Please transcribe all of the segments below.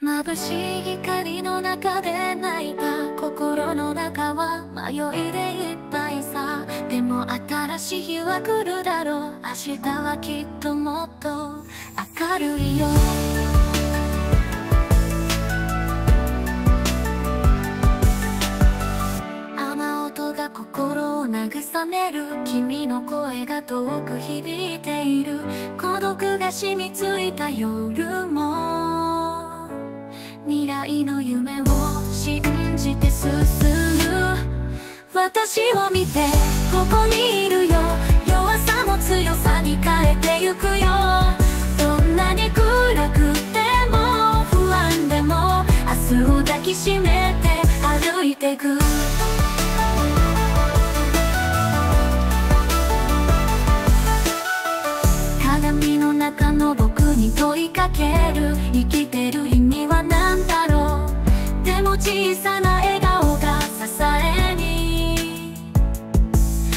眩しい光の中で泣いた心の中は迷いでいっぱいさ。でも新しい日は来るだろう。明日はきっともっと明るいよ。雨音が心を慰める。君の声が遠く響いている。孤独が染みついた夜も未来の夢を信じて進む。私を見て、ここにいるよ。弱さも強さに変えてゆくよ。どんなに暗くても不安でも明日を抱きしめて歩いてく。鏡の中の僕に問いかける。生きてる意味は何だろう。でも小さな笑顔が支えに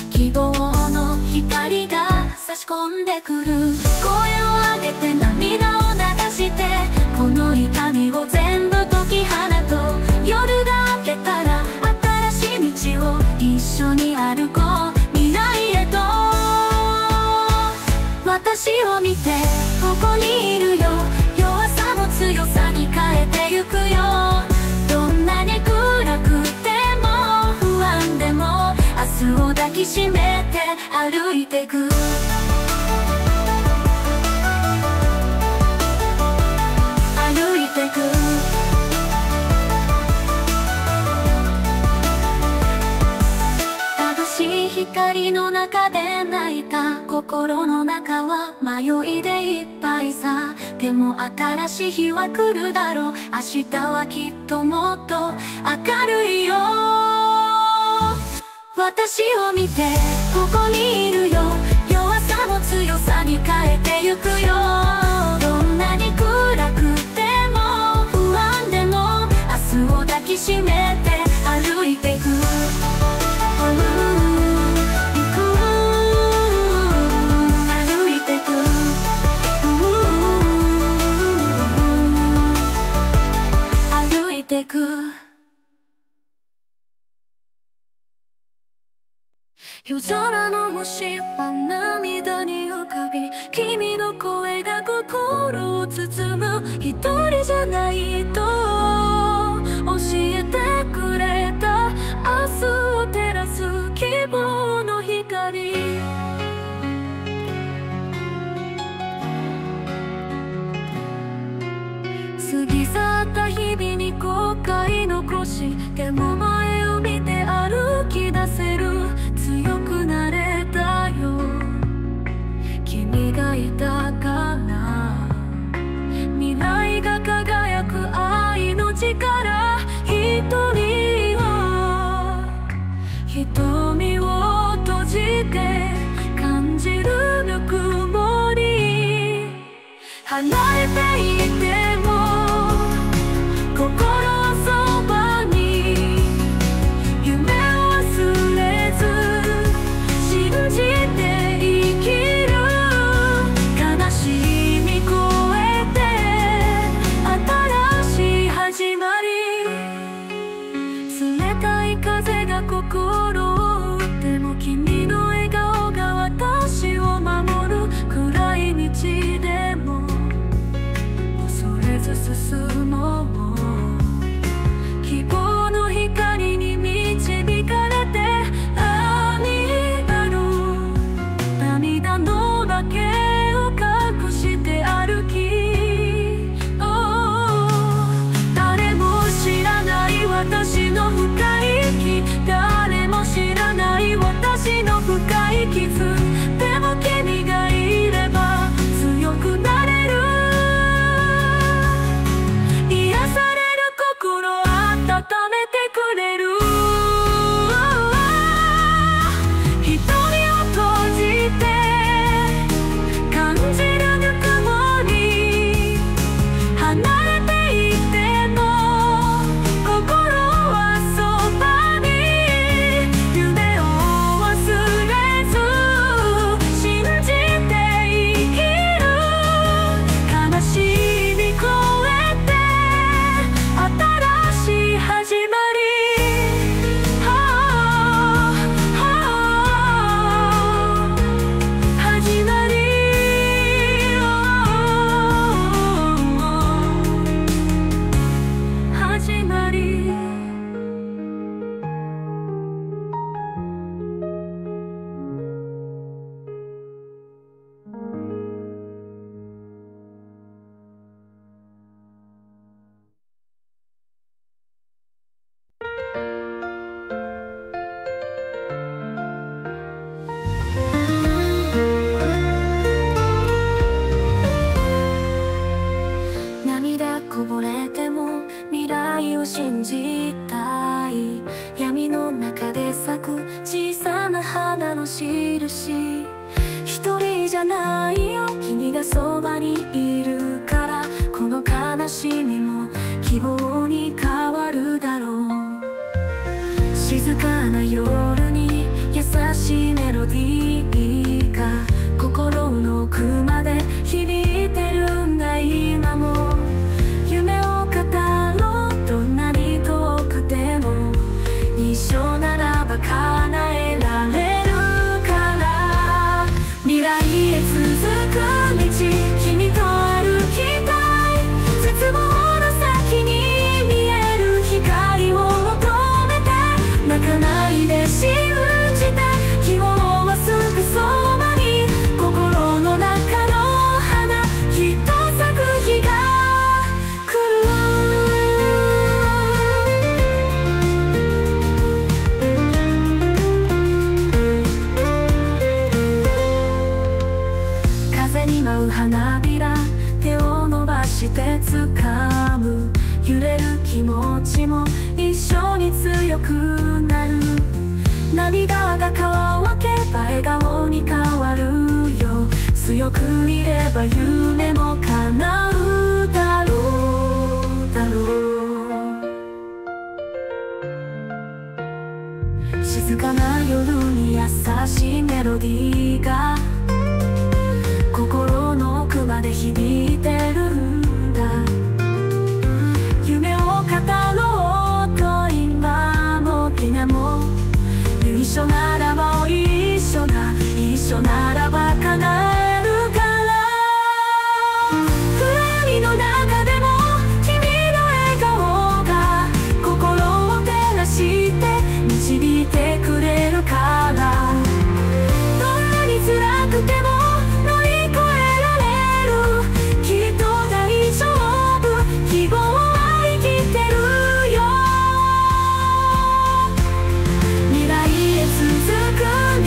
希望の光が差し込んでくる。声を上げて涙を流して、この痛みを全部解き放とう。夜が明けたら新しい道を一緒に歩こう。未来へと私を見て、ここにいるよ。弱さも強さに変えてゆくよ。どんなに暗くても不安でも明日を抱きしめて歩いてく。歩いてく。眩しい光の中で泣いた心の中は迷いでいっぱいさ。でも新しい日は来るだろう。明日はきっともっと明るいよ。私を見て、ここにいるよ。弱さも強さに変えてゆくよ。どんなに暗くても不安でも明日を抱きしめて歩いていく。夜空の星は涙に浮かび、君の声が心を包む。一人じゃないと教えてくれた。明日を照らす希望の光。過ぎ去った日々に後悔残し、でも前を見て歩き出せる。強くなれたよ、君がいたから。未来が輝く愛の力。瞳を閉じて感じるぬくもり。離れていても心をそばに。夢を忘れぼれても未来を信じたい。闇の中で咲く小さな花の印。一人じゃないよ、君がそばにいるから、この悲しみも希望に変わるだろう。静かな夜に優しいメロディーが心の奥まで響いてるんだ。今も夢を語ろう、どんなに遠くても一緒ならば叶えられるから、未来へ続く道、君と歩きたい。絶望の先に見える光を求めて、泣かないで信じて、希望はすぐそばに、心の中の花きっと咲く日が来る。風に舞う花びら、手を伸ばして掴む。揺れる気持ちも一緒に強くなる。涙が乾けば笑顔に変わるよ。強くいれば夢も叶うだろう、だろう。静かな夜に優しいメロディーが心の奥まで響いてるんだ。夢を語ろうと今も今も、一緒ならば一緒だ、一緒ならば叶えるから、暗闇の中でも君の笑顔が心を照らして導いてくれるから、どんなに辛くても乗り越えられる、きっと大丈夫、希望は生きてるよ。未来へ続く道、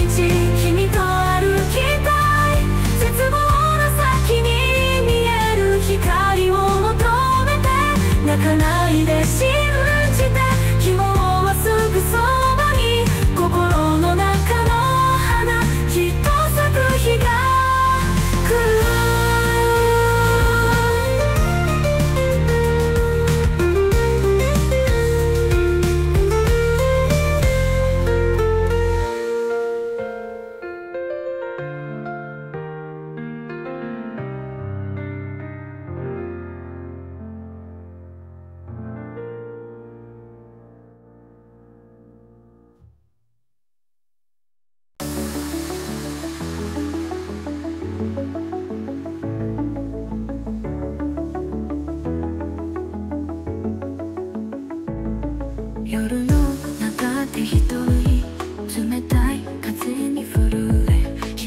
君と歩きたい。絶望の先に見える光を求めて、泣かないで信じて、希望はすぐそばに、心の中の花きっと咲く日が来る。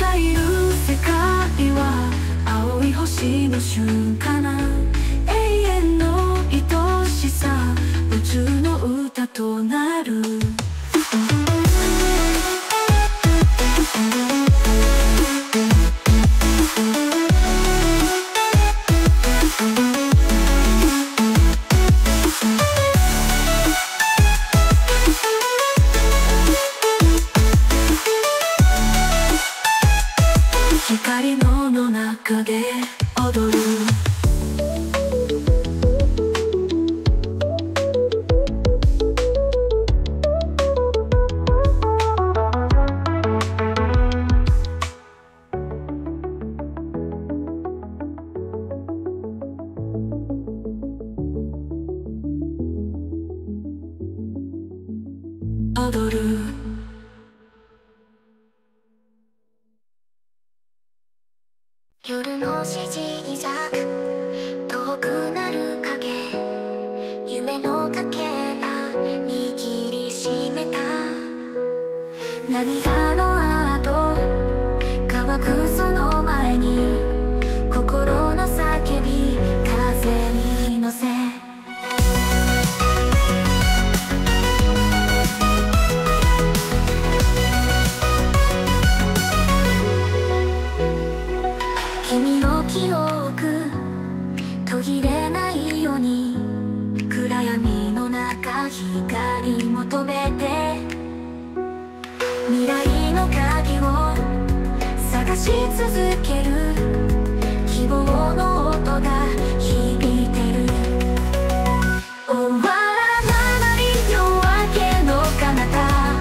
がいるの瞬間な永遠の愛しさ宇宙の歌となる。光のの中で踊る踊る夜の指示に咲く遠くなる影、夢のかけら握りしめた涙の跡乾くその前に心の叫び風に乗せ君の記憶途切れないように暗闇の中光求めて未来の鍵を探し続ける希望の音が響いてる。終わらない夜明けの彼方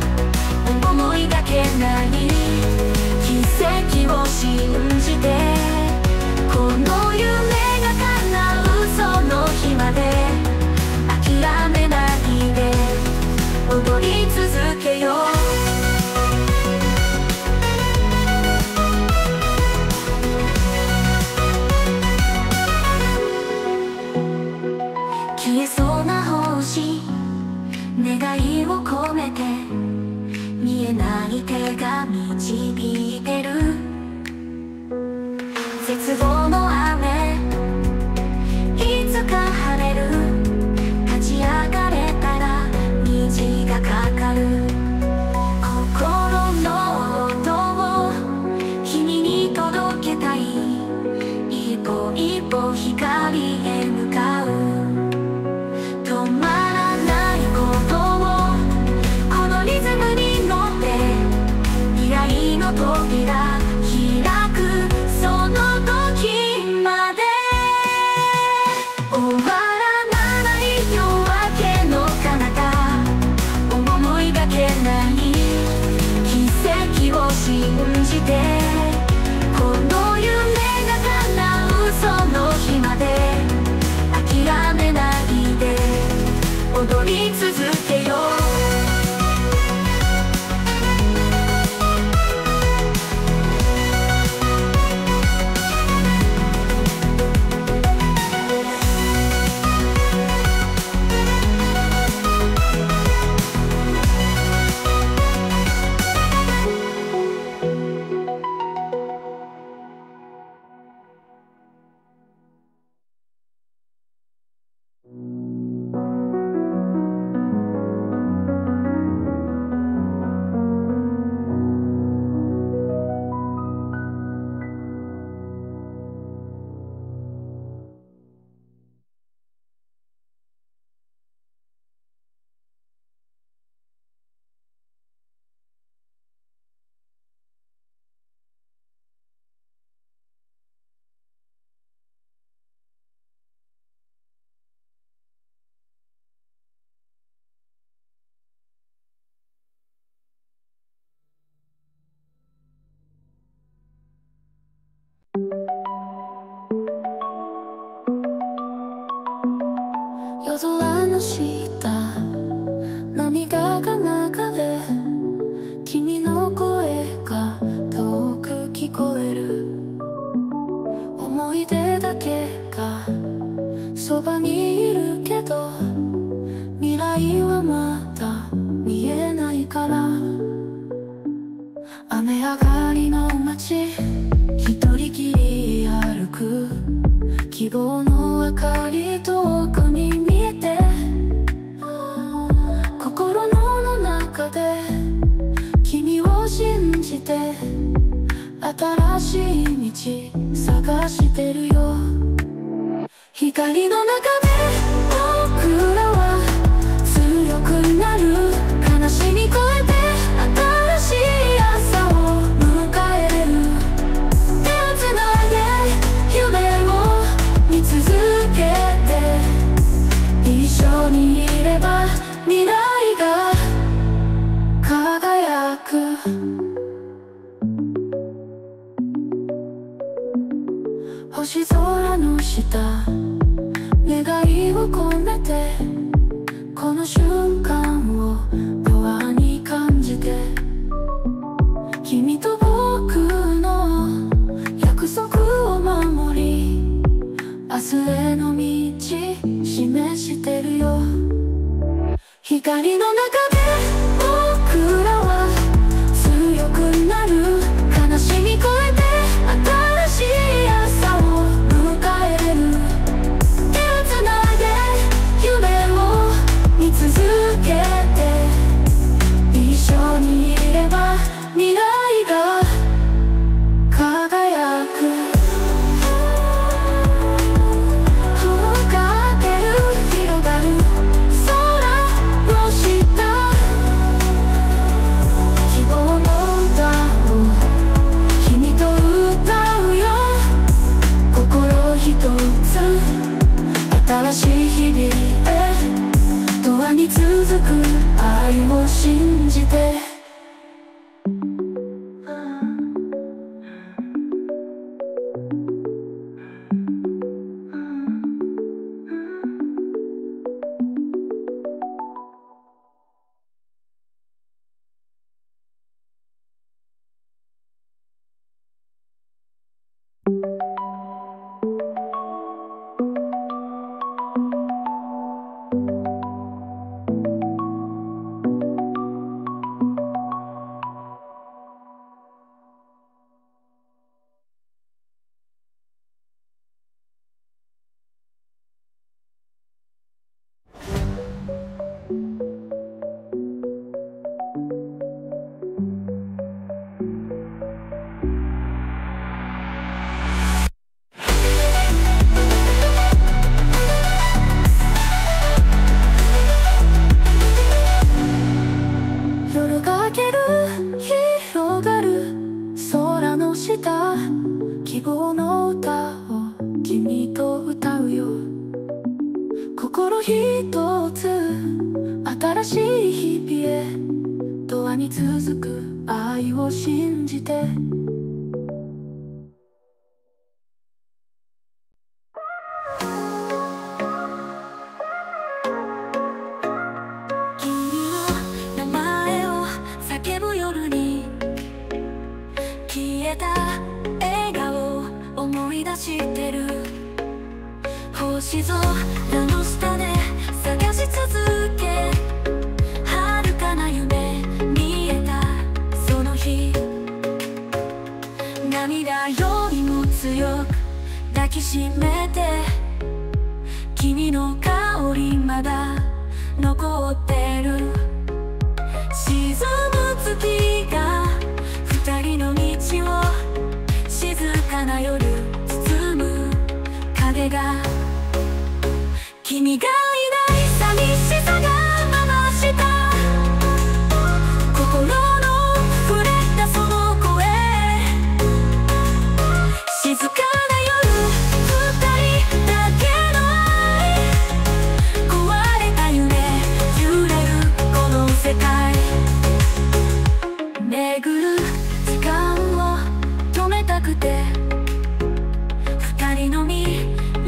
思いがけない奇跡を信じてこの夢が叶うその日まで諦めないで踊り続けよう。消えそうな星願いを込めて見えない手が導いてる絶望の雨いつか晴れる立ち上がれたら虹がかかる心の音を君に届けたい一歩一歩光へ向かう止まらないことをこのリズムに乗って未来の扉信じてこの夢が叶うその日まで諦めないで踊り続けよう。夜空の下涙が流れ君の声が遠く聞こえる思い出だけがそばにいるけど未来はまだ見えないから雨上がりの街一人きり歩くかり遠くに見えて、心の中で君を信じて、新しい道探してるよ。光の中で僕らは強くなる。悲しみ越えて新しい朝を迎えれる。手をつないで夢を見続けて、一緒にいれば未来が輝く。星空の下、願いを込めて、この瞬間を永遠に感じて。君と僕の約束を守り、明日への道示してるよ。光の中で僕らは強くなる。悲しみ越えて新しい朝を迎えれる。続けて一緒にいれば未来が輝く。かける広がる空の下、希望の歌を君と歌うよ。心ひとつ、新しい日々へ、永遠に続く愛を信じて。二人の未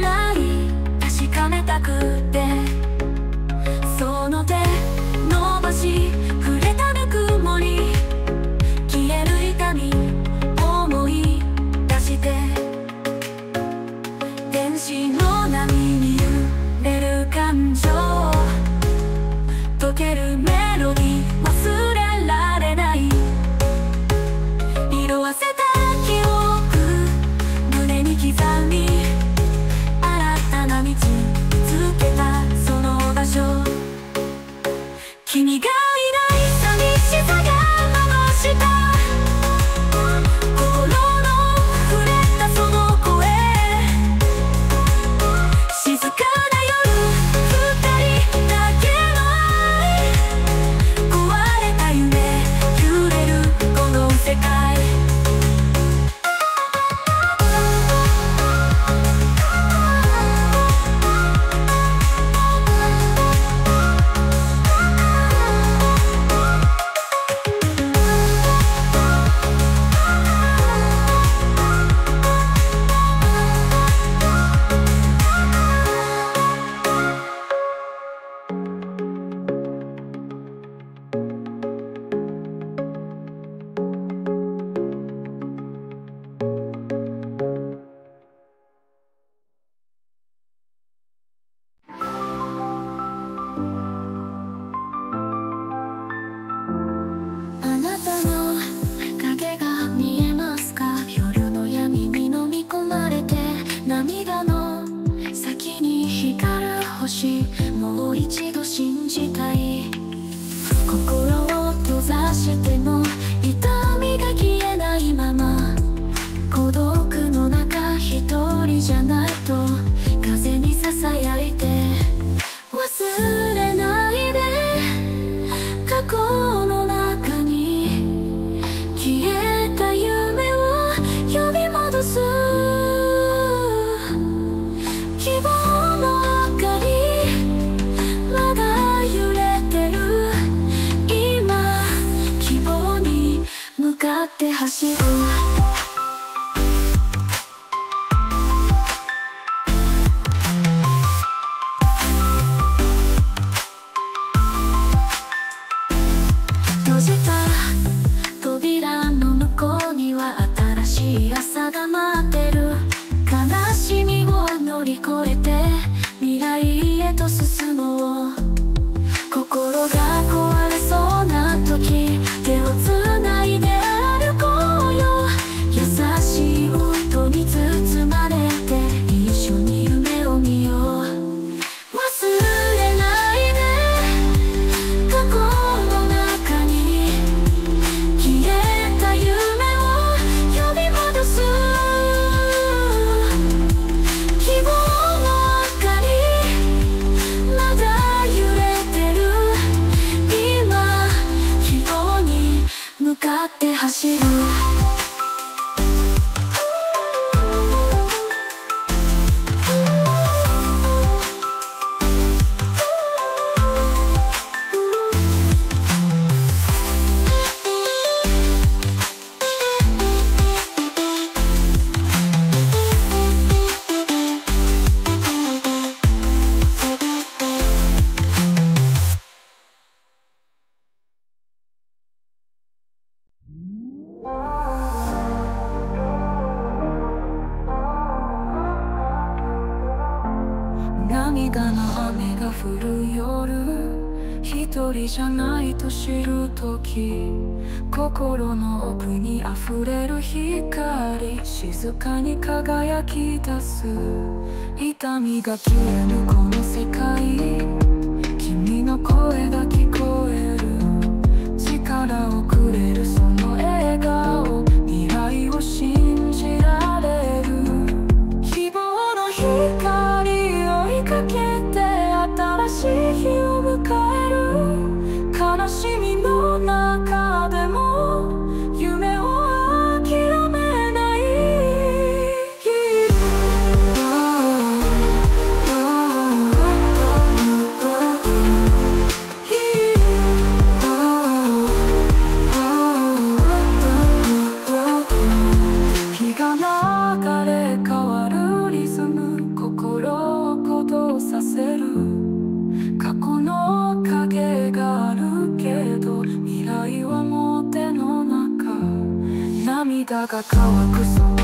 来確かめたくて一度信じたい。心を閉ざしても痛みが消えないまま、孤独の中一人じゃないと風にささやいて、忘れないで過去の中に消えた夢を呼び戻す。走る閉じた扉の向こうには新しい朝が待ってる。悲しみを乗り越えて未来へと進もう。心が壊れそうな時、手をつないで走る。じゃないと知るとき、心の奥に溢れる光、静かに輝き出す。痛みが消えるこの世界、君の声が聞こえる。力をくれるその笑顔、未来を信じられる。希望の光追いかけて新しい日を迎える。悲しみの中でも夢を諦めない。日が流れ変わるリズム、心を鼓動させる。過去の影があるけど未来はもう手の中、涙が乾く。